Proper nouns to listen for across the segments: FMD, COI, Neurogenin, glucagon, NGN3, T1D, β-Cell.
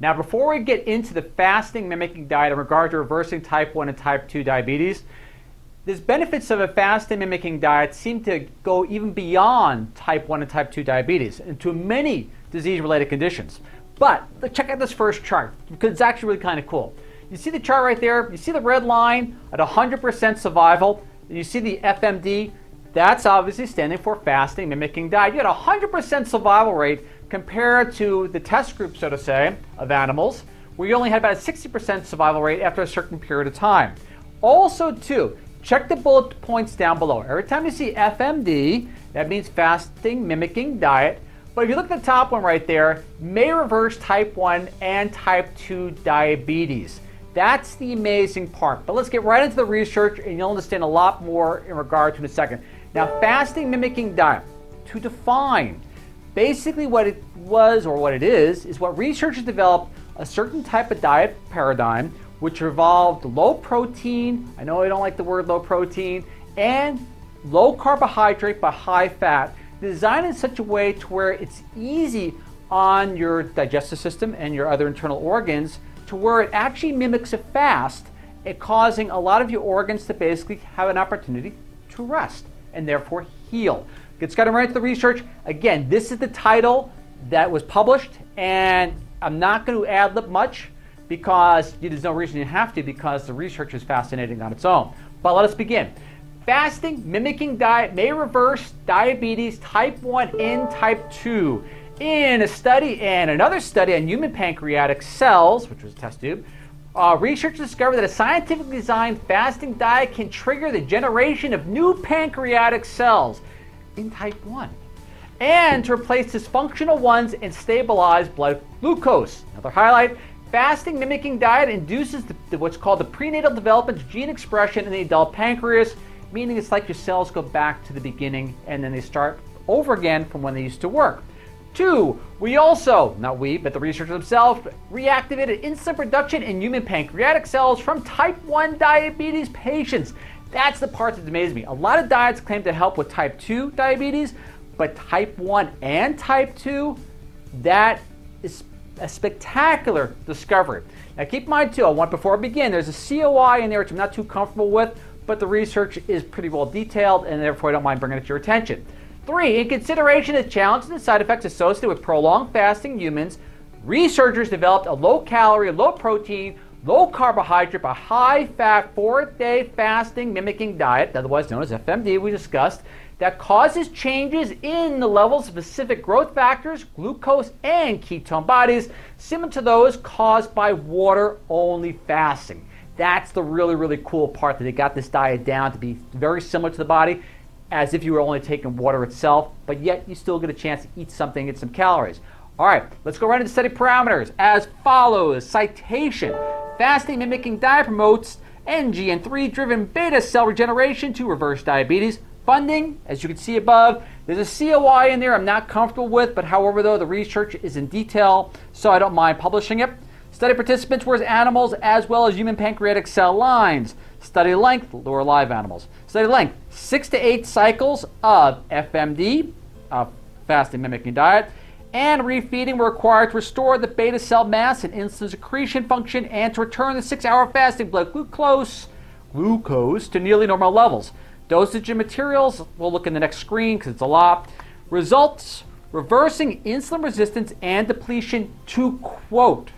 Now, before we get into the fasting mimicking diet in regard to reversing type 1 and type 2 diabetes, the benefits of a fasting mimicking diet seem to go even beyond type 1 and type 2 diabetes and to many disease-related conditions. But check out this first chart because it's actually really kind of cool. You see the chart right there? You see the red line at 100% survival. And you see the FMD. That's obviously standing for fasting mimicking diet. You had a 100% survival rate compared to the test group, so to say, of animals, where you only had about a 60% survival rate after a certain period of time. Also, too, check the bullet points down below. Every time you see FMD, that means fasting mimicking diet. But if you look at the top one right there, may reverse type 1 and type 2 diabetes. That's the amazing part. But let's get right into the research and you'll understand a lot more in regard to in a second. Now, fasting mimicking diet, to define, basically what it was or what it is what researchers developed a certain type of diet paradigm which involved low protein, I know I don't like the word low protein, and low carbohydrate but high fat, designed in such a way to where it's easy on your digestive system and your other internal organs to where it actually mimics a fast, causing a lot of your organs to basically have an opportunity to rest and therefore heal. Let's get right into the research. Again, this is the title that was published, and I'm not going to ad-lib much because there's no reason you have to because the research is fascinating on its own. But let us begin. Fasting mimicking diet may reverse diabetes type 1 and type 2. In a study and another study on human pancreatic cells, which was a test tube, researchers discovered that a scientifically designed fasting diet can trigger the generation of new pancreatic cells in type 1 and to replace dysfunctional ones and stabilize blood glucose. Another highlight, fasting mimicking diet induces what's called the prenatal development of gene expression in the adult pancreas, meaning it's like your cells go back to the beginning and then they start over again from when they used to work. Two, we also, not we, but the researchers themselves, reactivated insulin production in human pancreatic cells from type 1 diabetes patients. That's the part that amazes me. A lot of diets claim to help with type 2 diabetes, but type 1 and type 2, that is a spectacular discovery. Now keep in mind too, before I begin, there's a COI in there which I'm not too comfortable with, but the research is pretty well detailed and therefore I don't mind bringing it to your attention. Three, in consideration of challenges and side effects associated with prolonged fasting in humans, researchers developed a low-calorie, low-protein, low-carbohydrate, but high-fat, four-day fasting mimicking diet, otherwise known as FMD, we discussed, that causes changes in the levels of specific growth factors, glucose, and ketone bodies, similar to those caused by water-only fasting. That's the really, really cool part, that they got this diet down to be very similar to the body, as if you were only taking water itself, but yet you still get a chance to eat something and get some calories. All right, let's go right into study parameters as follows. Citation, fasting mimicking diet promotes NGN3-driven beta cell regeneration to reverse diabetes. Funding, as you can see above, there's a COI in there I'm not comfortable with, but however though, the research is in detail, so I don't mind publishing it. Study participants were animals as well as human pancreatic cell lines. Study length, lower live animals. Study length, 6 to 8 cycles of FMD, fasting mimicking diet, and refeeding were required to restore the beta cell mass and insulin secretion function and to return the 6-hour fasting blood glucose to nearly normal levels. Dosage and materials, we'll look in the next screen because it's a lot. Results, reversing insulin resistance and depletion to quote,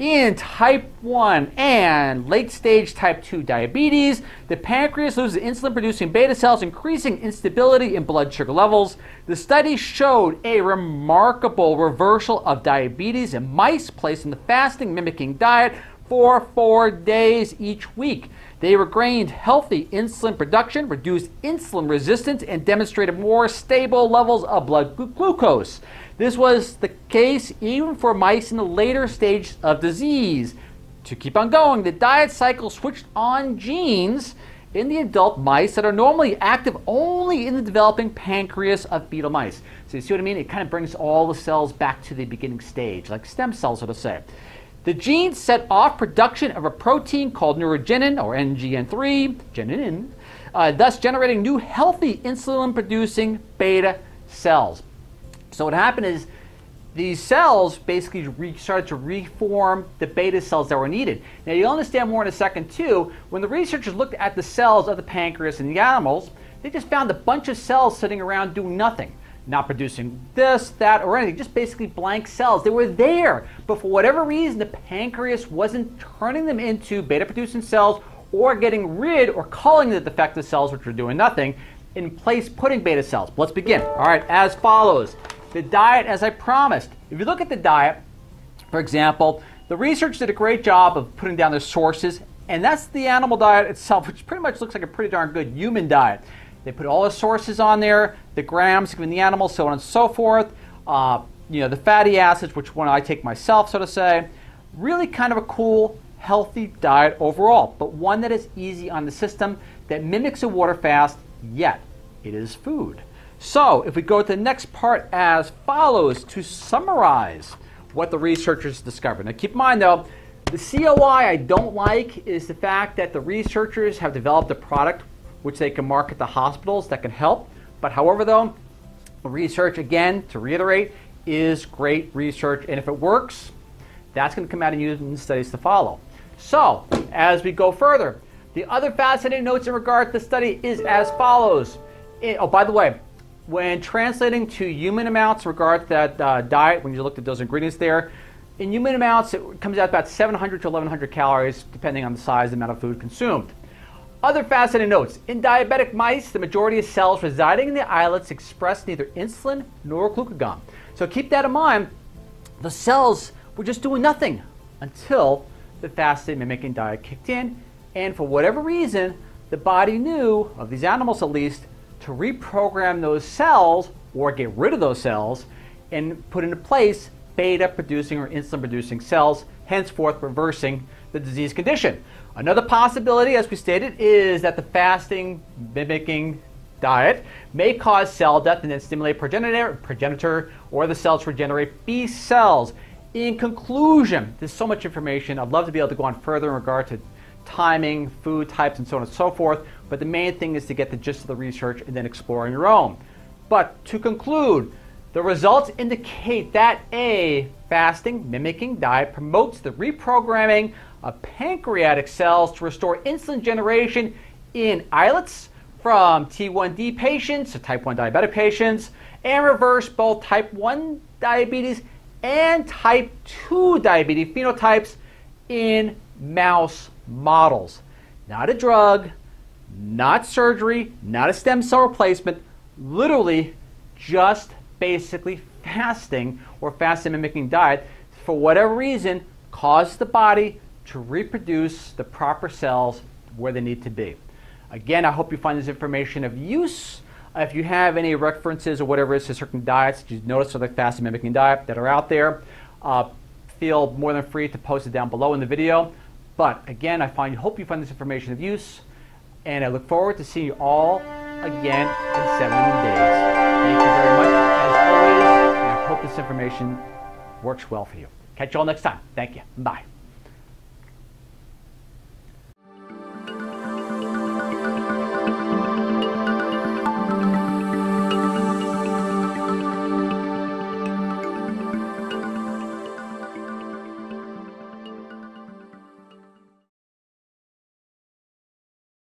in type 1 and late-stage type 2 diabetes, the pancreas loses insulin-producing beta cells, increasing instability in blood sugar levels. The study showed a remarkable reversal of diabetes in mice placed in the fasting mimicking diet for 4 days each week. They regained healthy insulin production, reduced insulin resistance, and demonstrated more stable levels of blood glucose. This was the case even for mice in the later stages of disease. To keep on going, the diet cycle switched on genes in the adult mice that are normally active only in the developing pancreas of fetal mice. So you see what I mean? It kind of brings all the cells back to the beginning stage, like stem cells, so to say. The genes set off production of a protein called neurogenin, or NGN3, thus generating new healthy insulin-producing beta cells. So what happened is these cells basically started to reform the beta cells that were needed. Now you'll understand more in a second too. When the researchers looked at the cells of the pancreas in the animals, they just found a bunch of cells sitting around doing nothing, not producing this, that, or anything, just basically blank cells. They were there, but for whatever reason the pancreas wasn't turning them into beta-producing cells or getting rid or culling the defective cells which were doing nothing, in place putting beta cells. But let's begin. All right, as follows. The diet, as I promised. If you look at the diet, for example, the researchers did a great job of putting down their sources, and that's the animal diet itself, which pretty much looks like a pretty darn good human diet. They put all the sources on there, the grams given the animals, so on and so forth. You know, the fatty acids, which one I take myself, so to say. Really kind of a cool, healthy diet overall, but one that is easy on the system, that mimics a water fast, yet it is food. So if we go to the next part as follows, to summarize what the researchers discovered. Now keep in mind though, the COI I don't like is the fact that the researchers have developed a product which they can market to hospitals that can help. But however though, research, again, to reiterate, is great research, and if it works, that's going to come out and used in studies to follow. So as we go further, the other fascinating notes in regard to the study is as follows. Oh, by the way, when translating to human amounts in regard to that diet, when you looked at those ingredients there, in human amounts it comes out about 700 to 1,100 calories depending on the size and amount of food consumed. Other fascinating notes. In diabetic mice, the majority of cells residing in the islets express neither insulin nor glucagon. So keep that in mind. The cells were just doing nothing until the fasting mimicking diet kicked in, and for whatever reason, the body knew, of these animals at least, to reprogram those cells or get rid of those cells and put into place beta producing or insulin producing cells, henceforth reversing the disease condition. Another possibility, as we stated, is that the fasting mimicking diet may cause cell death and then stimulate progenitor or the cells to regenerate B cells. In conclusion, there's so much information. I'd love to be able to go on further in regard to timing, food types, and so on and so forth, but the main thing is to get the gist of the research and then explore on your own. But to conclude, the results indicate that A, fasting mimicking diet promotes the reprogramming of pancreatic cells to restore insulin generation in islets from T1D patients to type 1 diabetic patients, and reverse both type 1 diabetes and type 2 diabetes phenotypes in mouse models. Not a drug, not surgery, not a stem cell replacement, literally just basically fasting or fasting mimicking diet, for whatever reason, causes the body to reproduce the proper cells where they need to be. Again, I hope you find this information of use. If you have any references or whatever it is to certain diets that you notice or the fasting mimicking diet that are out there, feel more than free to post it down below in the video. But again, I hope you find this information of use, and I look forward to seeing you all again in 7 days. Thank you very much, as always, and I hope this information works well for you. Catch you all next time. Thank you. Bye.